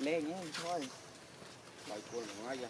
leña y todo. Vai con lo allá.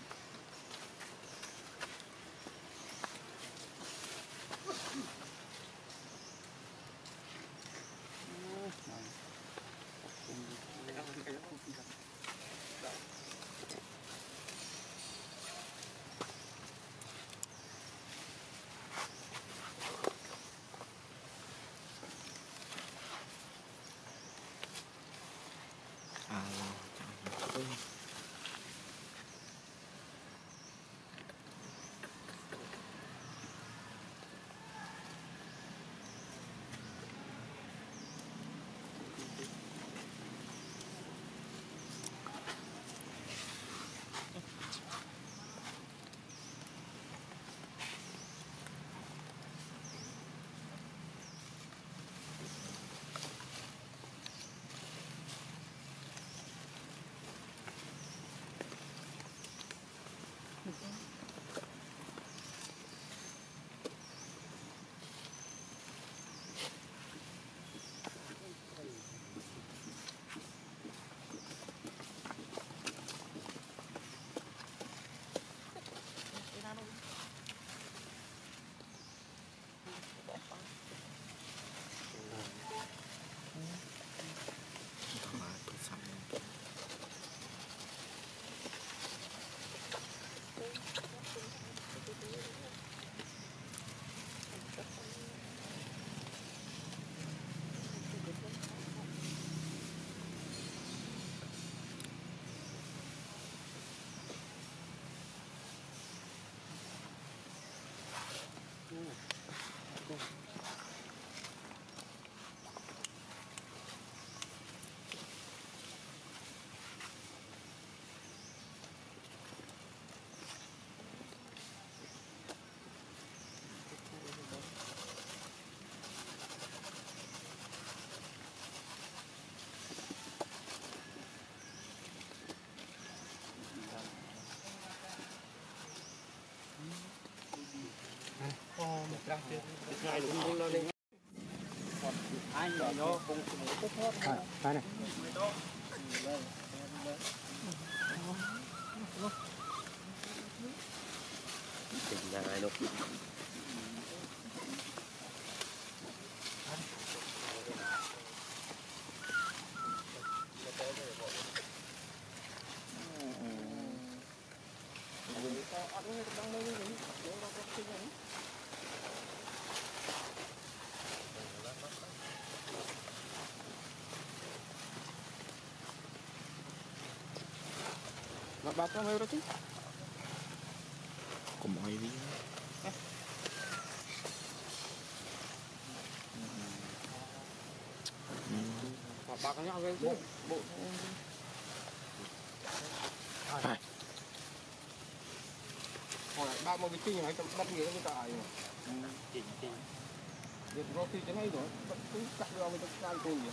Bác có mấy đó chứ? Có mấy đi. Bác có nhau cái bộ. Hồi lại bác mà cái chinh này trong đất nghĩa người ta ấy mà. Chinh. Được rồi khi cái này rồi, bác cứ cắt ra với tất cả cùng vậy.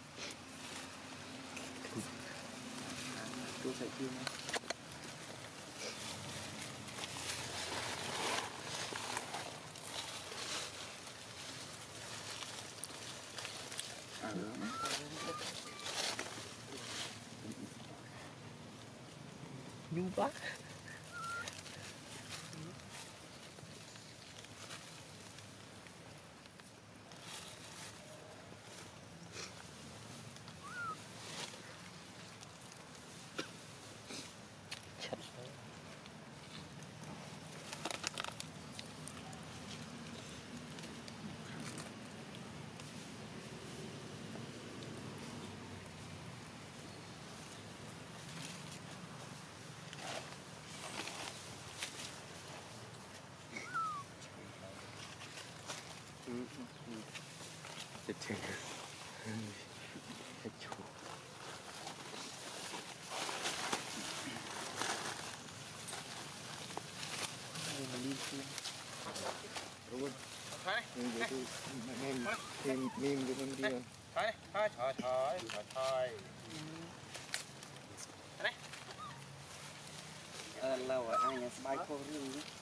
Nhu quá. Thôi. Lâu rồi, ai nhà sẽ bay cô riêng chứ.